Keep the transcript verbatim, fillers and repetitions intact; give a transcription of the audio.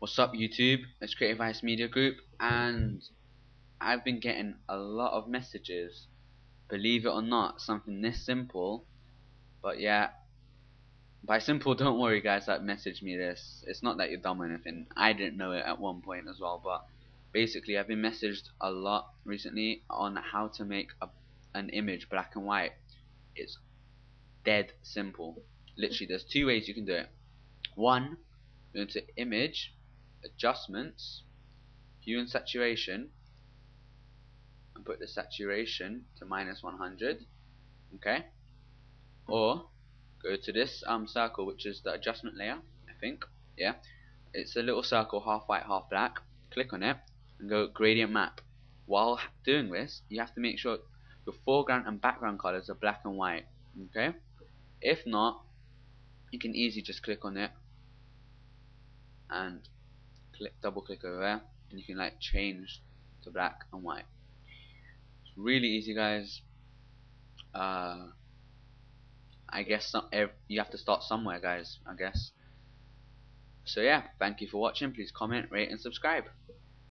What's up YouTube, it's Creative Ice Media Group, and I've been getting a lot of messages, believe it or not, something this simple. But yeah, by simple, don't worry guys that messaged me this, it's not that you're dumb or anything, I didn't know it at one point as well. But basically I've been messaged a lot recently on how to make a, an image black and white. It's dead simple. Literally there's two ways you can do it. One, go to image, adjustments, hue and saturation, and put the saturation to minus one hundred, okay? Or go to this um circle, which is the adjustment layer, I think. Yeah, it's a little circle, half white, half black. Click on it and go gradient map. While doing this, you have to make sure your foreground and background colors are black and white, okay? If not, you can easily just click on it and click, double click over there, and you can like change to black and white. It's really easy guys. uh, I guess some, you have to start somewhere guys, I guess. So yeah, thank you for watching. Please comment, rate and subscribe.